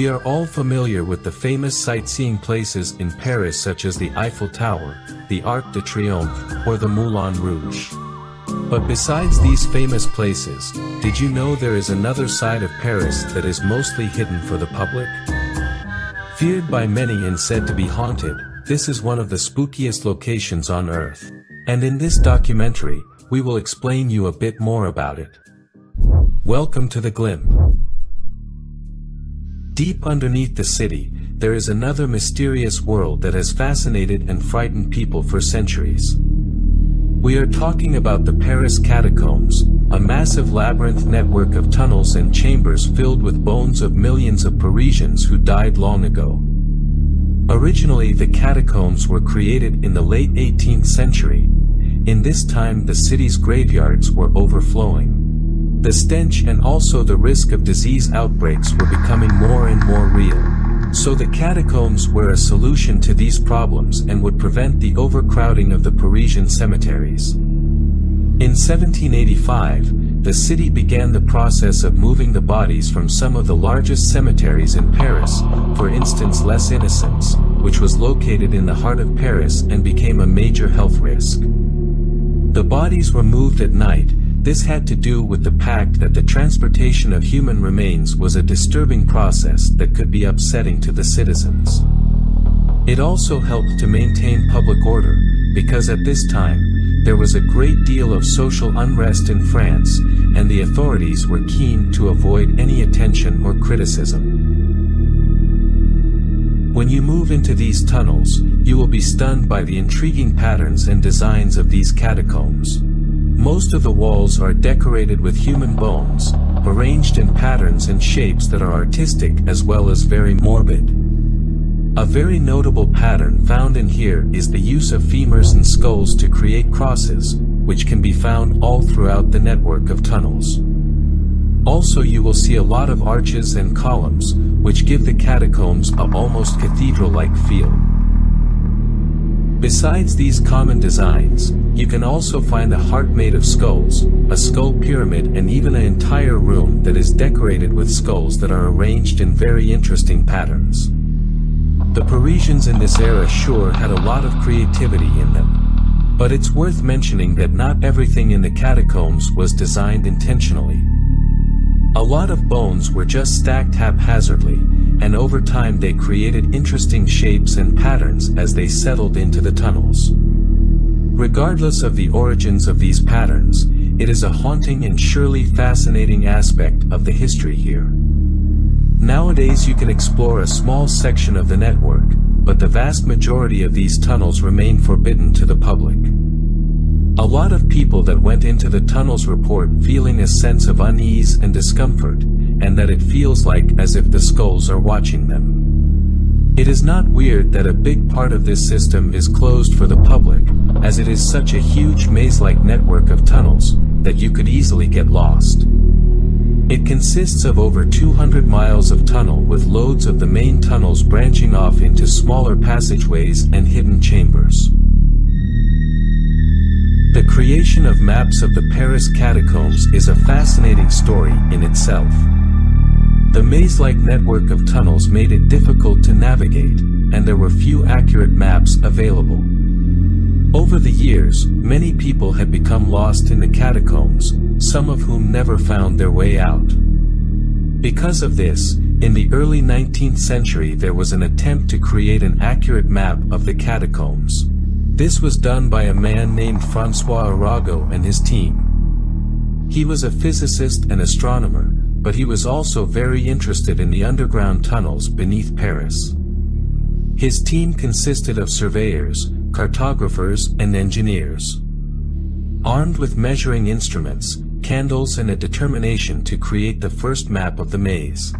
We are all familiar with the famous sightseeing places in Paris such as the Eiffel Tower, the Arc de Triomphe, or the Moulin Rouge. But besides these famous places, did you know there is another side of Paris that is mostly hidden for the public? Feared by many and said to be haunted, this is one of the spookiest locations on Earth. And in this documentary, we will explain you a bit more about it. Welcome to the Glymp. Deep underneath the city, there is another mysterious world that has fascinated and frightened people for centuries. We are talking about the Paris Catacombs, a massive labyrinth network of tunnels and chambers filled with bones of millions of Parisians who died long ago. Originally, the catacombs were created in the late 18th century. In this time, the city's graveyards were overflowing. The stench and also the risk of disease outbreaks were becoming more and more real. So the catacombs were a solution to these problems and would prevent the overcrowding of the Parisian cemeteries. In 1785, the city began the process of moving the bodies from some of the largest cemeteries in Paris, for instance Les Innocents, which was located in the heart of Paris and became a major health risk. The bodies were moved at night. This had to do with the fact that the transportation of human remains was a disturbing process that could be upsetting to the citizens. It also helped to maintain public order, because at this time, there was a great deal of social unrest in France, and the authorities were keen to avoid any attention or criticism. When you move into these tunnels, you will be stunned by the intriguing patterns and designs of these catacombs. Most of the walls are decorated with human bones, arranged in patterns and shapes that are artistic as well as very morbid. A very notable pattern found in here is the use of femurs and skulls to create crosses, which can be found all throughout the network of tunnels. Also, you will see a lot of arches and columns, which give the catacombs an almost cathedral-like feel. Besides these common designs, you can also find a heart made of skulls, a skull pyramid, and even an entire room that is decorated with skulls that are arranged in very interesting patterns. The Parisians in this era sure had a lot of creativity in them. But it's worth mentioning that not everything in the catacombs was designed intentionally. A lot of bones were just stacked haphazardly, and over time they created interesting shapes and patterns as they settled into the tunnels. Regardless of the origins of these patterns, it is a haunting and surely fascinating aspect of the history here. Nowadays you can explore a small section of the network, but the vast majority of these tunnels remain forbidden to the public. A lot of people that went into the tunnels report feeling a sense of unease and discomfort, and that it feels like as if the skulls are watching them. It is not weird that a big part of this system is closed for the public, as it is such a huge maze-like network of tunnels that you could easily get lost. It consists of over 200 miles of tunnel with loads of the main tunnels branching off into smaller passageways and hidden chambers. The creation of maps of the Paris catacombs is a fascinating story in itself. The maze-like network of tunnels made it difficult to navigate, and there were few accurate maps available. Over the years, many people had become lost in the catacombs, some of whom never found their way out. Because of this, in the early 19th century there was an attempt to create an accurate map of the catacombs. This was done by a man named François Arago and his team. He was a physicist and astronomer, but he was also very interested in the underground tunnels beneath Paris. His team consisted of surveyors, cartographers, and engineers. Armed with measuring instruments, candles, and a determination to create the first map of the maze.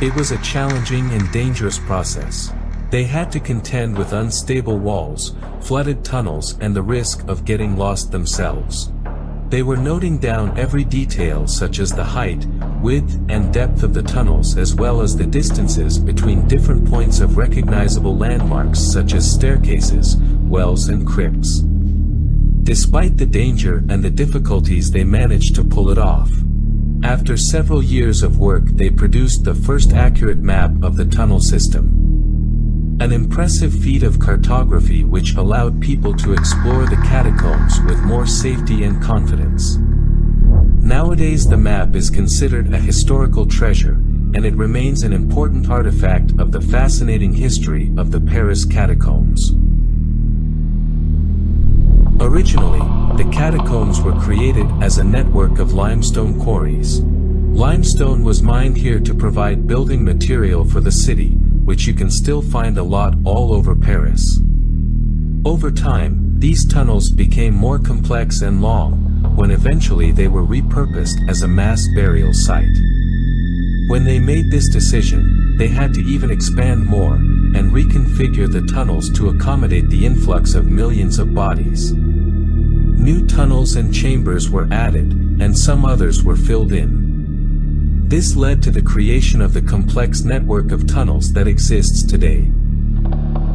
It was a challenging and dangerous process. They had to contend with unstable walls, flooded tunnels, and the risk of getting lost themselves. They were noting down every detail such as the height, width, and depth of the tunnels as well as the distances between different points of recognizable landmarks such as staircases, wells, and crypts. Despite the danger and the difficulties, they managed to pull it off. After several years of work, they produced the first accurate map of the tunnel system. An impressive feat of cartography which allowed people to explore the catacombs with more safety and confidence. Nowadays the map is considered a historical treasure, and it remains an important artifact of the fascinating history of the Paris catacombs. Originally, the catacombs were created as a network of limestone quarries. Limestone was mined here to provide building material for the city, which you can still find a lot all over Paris. Over time, these tunnels became more complex and long, when eventually they were repurposed as a mass burial site. When they made this decision, they had to even expand more, and reconfigure the tunnels to accommodate the influx of millions of bodies. New tunnels and chambers were added, and some others were filled in. This led to the creation of the complex network of tunnels that exists today.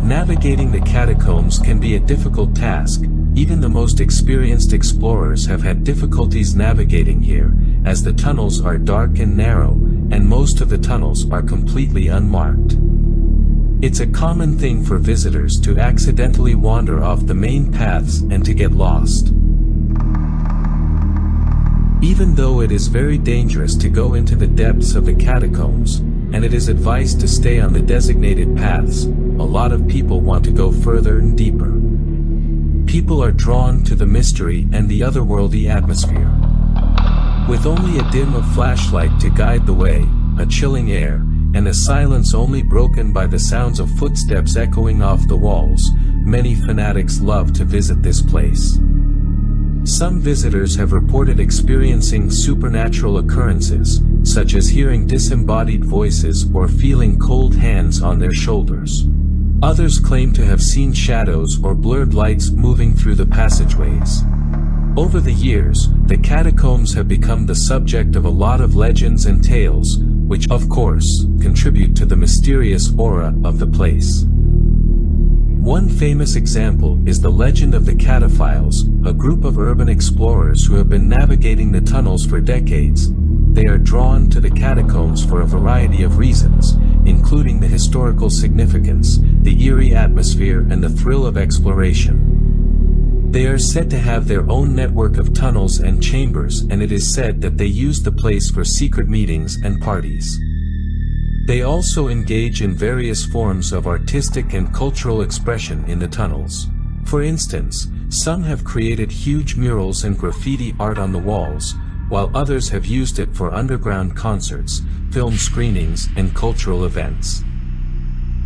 Navigating the catacombs can be a difficult task. Even the most experienced explorers have had difficulties navigating here, as the tunnels are dark and narrow, and most of the tunnels are completely unmarked. It's a common thing for visitors to accidentally wander off the main paths and to get lost. Even though it is very dangerous to go into the depths of the catacombs, and it is advised to stay on the designated paths, a lot of people want to go further and deeper. People are drawn to the mystery and the otherworldly atmosphere. With only a dim of flashlight to guide the way, a chilling air, and a silence only broken by the sounds of footsteps echoing off the walls, many fanatics love to visit this place. Some visitors have reported experiencing supernatural occurrences, such as hearing disembodied voices or feeling cold hands on their shoulders. Others claim to have seen shadows or blurred lights moving through the passageways. Over the years, the catacombs have become the subject of a lot of legends and tales, which, of course, contribute to the mysterious aura of the place. One famous example is the legend of the Cataphiles, a group of urban explorers who have been navigating the tunnels for decades. They are drawn to the catacombs for a variety of reasons, including the historical significance, the eerie atmosphere, and the thrill of exploration. They are said to have their own network of tunnels and chambers, and it is said that they use the place for secret meetings and parties. They also engage in various forms of artistic and cultural expression in the tunnels. For instance, some have created huge murals and graffiti art on the walls, while others have used it for underground concerts, film screenings, and cultural events.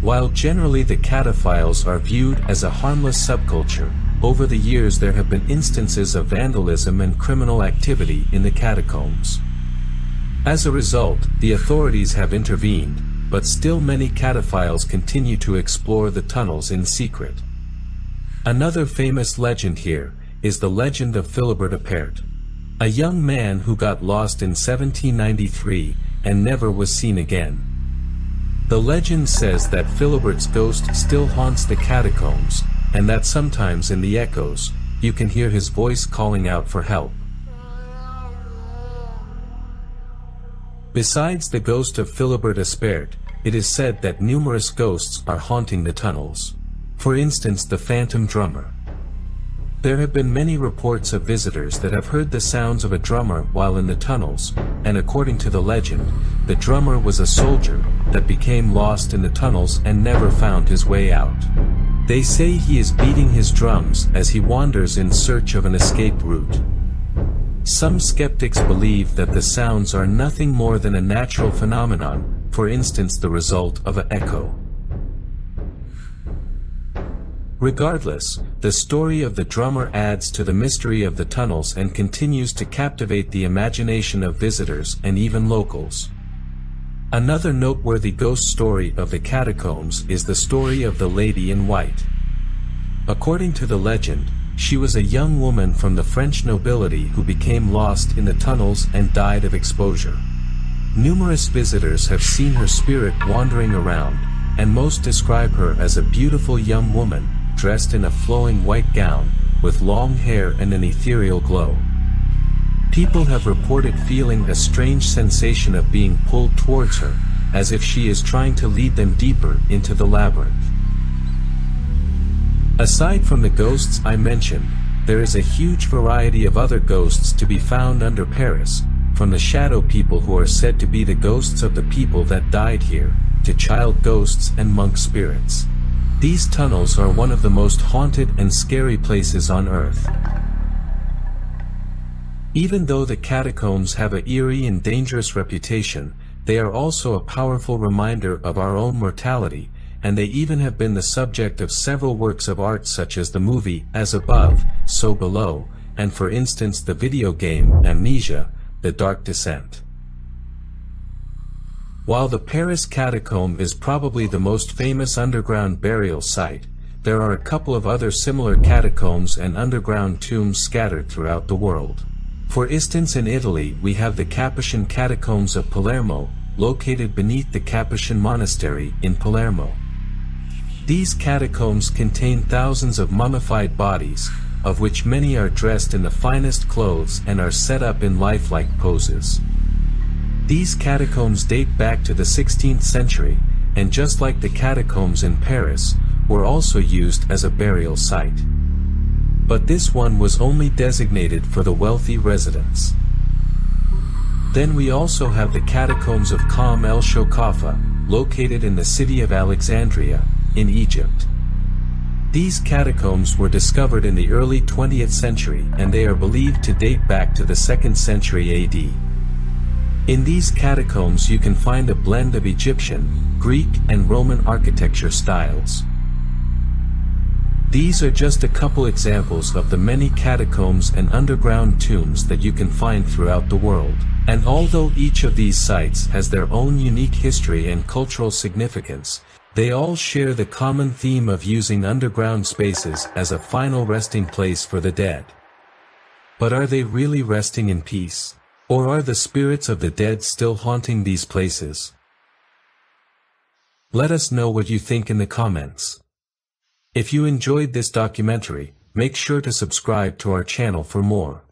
While generally the Cataphiles are viewed as a harmless subculture, over the years there have been instances of vandalism and criminal activity in the catacombs. As a result, the authorities have intervened, but still many Cataphiles continue to explore the tunnels in secret. Another famous legend here is the legend of Philibert Aspairt, a young man who got lost in 1793 and never was seen again. The legend says that Philibert's ghost still haunts the catacombs, and that sometimes in the echoes, you can hear his voice calling out for help. Besides the ghost of Philibert Aspairt, it is said that numerous ghosts are haunting the tunnels. For instance, the Phantom Drummer. There have been many reports of visitors that have heard the sounds of a drummer while in the tunnels, and according to the legend, the drummer was a soldier that became lost in the tunnels and never found his way out. They say he is beating his drums as he wanders in search of an escape route. Some skeptics believe that the sounds are nothing more than a natural phenomenon, for instance the result of an echo. Regardless, the story of the drummer adds to the mystery of the tunnels and continues to captivate the imagination of visitors and even locals. Another noteworthy ghost story of the catacombs is the story of the Lady in White. According to the legend, she was a young woman from the French nobility who became lost in the tunnels and died of exposure. Numerous visitors have seen her spirit wandering around, and most describe her as a beautiful young woman, dressed in a flowing white gown, with long hair and an ethereal glow. People have reported feeling a strange sensation of being pulled towards her, as if she is trying to lead them deeper into the labyrinth. Aside from the ghosts I mentioned, there is a huge variety of other ghosts to be found under Paris, from the shadow people who are said to be the ghosts of the people that died here, to child ghosts and monk spirits. These tunnels are one of the most haunted and scary places on Earth. Even though the catacombs have an eerie and dangerous reputation, they are also a powerful reminder of our own mortality, and they even have been the subject of several works of art such as the movie As Above, So Below, and for instance the video game Amnesia, The Dark Descent. While the Paris Catacomb is probably the most famous underground burial site, there are a couple of other similar catacombs and underground tombs scattered throughout the world. For instance, in Italy we have the Capuchin Catacombs of Palermo, located beneath the Capuchin Monastery in Palermo. These catacombs contain thousands of mummified bodies, of which many are dressed in the finest clothes and are set up in lifelike poses. These catacombs date back to the 16th century, and just like the catacombs in Paris, were also used as a burial site. But this one was only designated for the wealthy residents. Then we also have the catacombs of Qam el-Shokafa, located in the city of Alexandria, in Egypt. These catacombs were discovered in the early 20th century and they are believed to date back to the 2nd century AD. In these catacombs you can find a blend of Egyptian, Greek and Roman architecture styles. These are just a couple examples of the many catacombs and underground tombs that you can find throughout the world. And although each of these sites has their own unique history and cultural significance, they all share the common theme of using underground spaces as a final resting place for the dead. But are they really resting in peace? Or are the spirits of the dead still haunting these places? Let us know what you think in the comments. If you enjoyed this documentary, make sure to subscribe to our channel for more.